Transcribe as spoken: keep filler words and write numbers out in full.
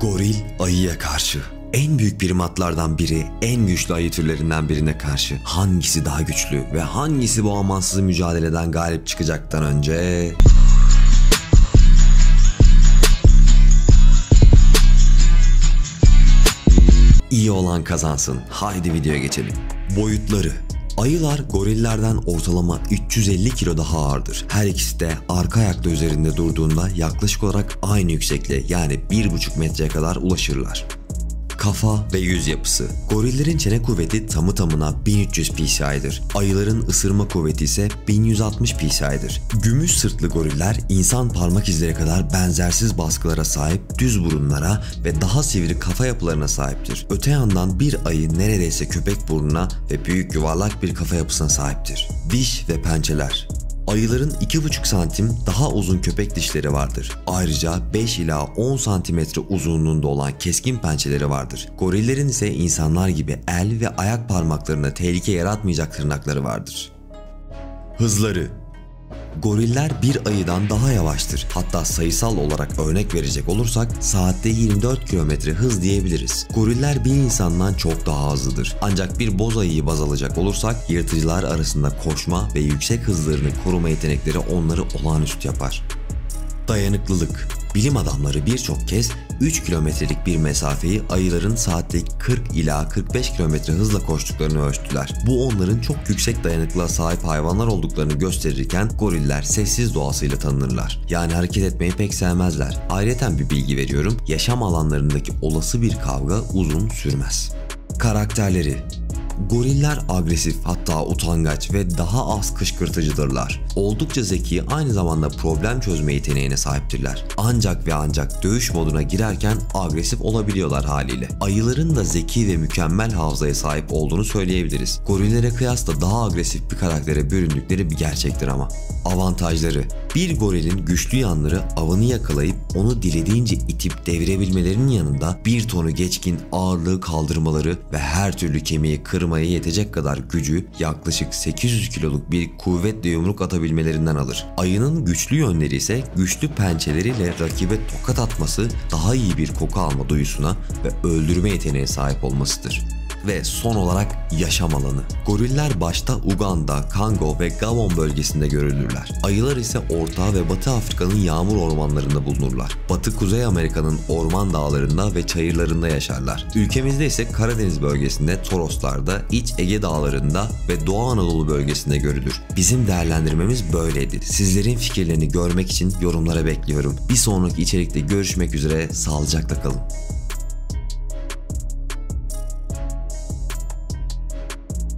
Goril ayıya karşı. En büyük primatlardan biri, en güçlü ayı türlerinden birine karşı hangisi daha güçlü ve hangisi bu amansız mücadeleden galip çıkacaktan önce... İyi olan kazansın. Haydi videoya geçelim. Boyutları. Ayılar gorillerden ortalama üç yüz elli kilo daha ağırdır. Her ikisi de arka ayakta üzerinde durduğunda yaklaşık olarak aynı yüksekliğe, yani bir buçuk metreye kadar ulaşırlar. Kafa ve yüz yapısı. Gorillerin çene kuvveti tamı tamına bin üç yüz psi'dir. Ayıların ısırma kuvveti ise bin yüz altmış psi'dir. Gümüş sırtlı goriller insan parmak izleri kadar benzersiz baskılara sahip düz burunlara ve daha sivri kafa yapılarına sahiptir. Öte yandan bir ayı neredeyse köpek burnuna ve büyük yuvarlak bir kafa yapısına sahiptir. Diş ve pençeler. Ayıların iki buçuk santim daha uzun köpek dişleri vardır. Ayrıca beş ila on santimetre uzunluğunda olan keskin pençeleri vardır. Gorillerin ise insanlar gibi el ve ayak parmaklarına tehlike yaratmayacak tırnakları vardır. Hızları. Goriller bir ayıdan daha yavaştır. Hatta sayısal olarak örnek verecek olursak saatte yirmi dört kilometre hız diyebiliriz. Goriller bir insandan çok daha hızlıdır. Ancak bir boz ayıyı baz alacak olursak yırtıcılar arasında koşma ve yüksek hızlarını koruma yetenekleri onları olağanüstü yapar. Dayanıklılık. Bilim adamları birçok kez üç kilometrelik bir mesafeyi ayıların saatte kırk ila kırk beş kilometre hızla koştuklarını ölçtüler. Bu onların çok yüksek dayanıklılığa sahip hayvanlar olduklarını gösterirken goriller sessiz doğasıyla tanınırlar. Yani hareket etmeyi pek sevmezler. Ayrıca bir bilgi veriyorum, yaşam alanlarındaki olası bir kavga uzun sürmez. Karakterleri. Goriller agresif, hatta utangaç ve daha az kışkırtıcıdırlar. Oldukça zeki, aynı zamanda problem çözme yeteneğine sahiptirler. Ancak ve ancak dövüş moduna girerken agresif olabiliyorlar haliyle. Ayıların da zeki ve mükemmel hafızaya sahip olduğunu söyleyebiliriz. Gorillere kıyasla daha agresif bir karaktere büründükleri bir gerçektir ama. Avantajları. Bir gorilin güçlü yanları avını yakalayıp onu dilediğince itip devirebilmelerinin yanında bir tonu geçkin ağırlığı kaldırmaları ve her türlü kemiği kırmaya yetecek kadar gücü yaklaşık sekiz yüz kiloluk bir kuvvetle yumruk atabilmelerinden alır. Ayının güçlü yönleri ise güçlü pençeleriyle rakibe tokat atması, daha iyi bir koku alma duyusuna ve öldürme yeteneğine sahip olmasıdır. Ve son olarak yaşam alanı. Goriller başta Uganda, Kongo ve Gabon bölgesinde görülürler. Ayılar ise Orta ve Batı Afrika'nın yağmur ormanlarında bulunurlar. Batı Kuzey Amerika'nın orman dağlarında ve çayırlarında yaşarlar. Ülkemizde ise Karadeniz bölgesinde, Toroslar'da, İç Ege dağlarında ve Doğu Anadolu bölgesinde görülür. Bizim değerlendirmemiz böyleydi. Sizlerin fikirlerini görmek için yorumlara bekliyorum. Bir sonraki içerikte görüşmek üzere, sağlıcakla kalın.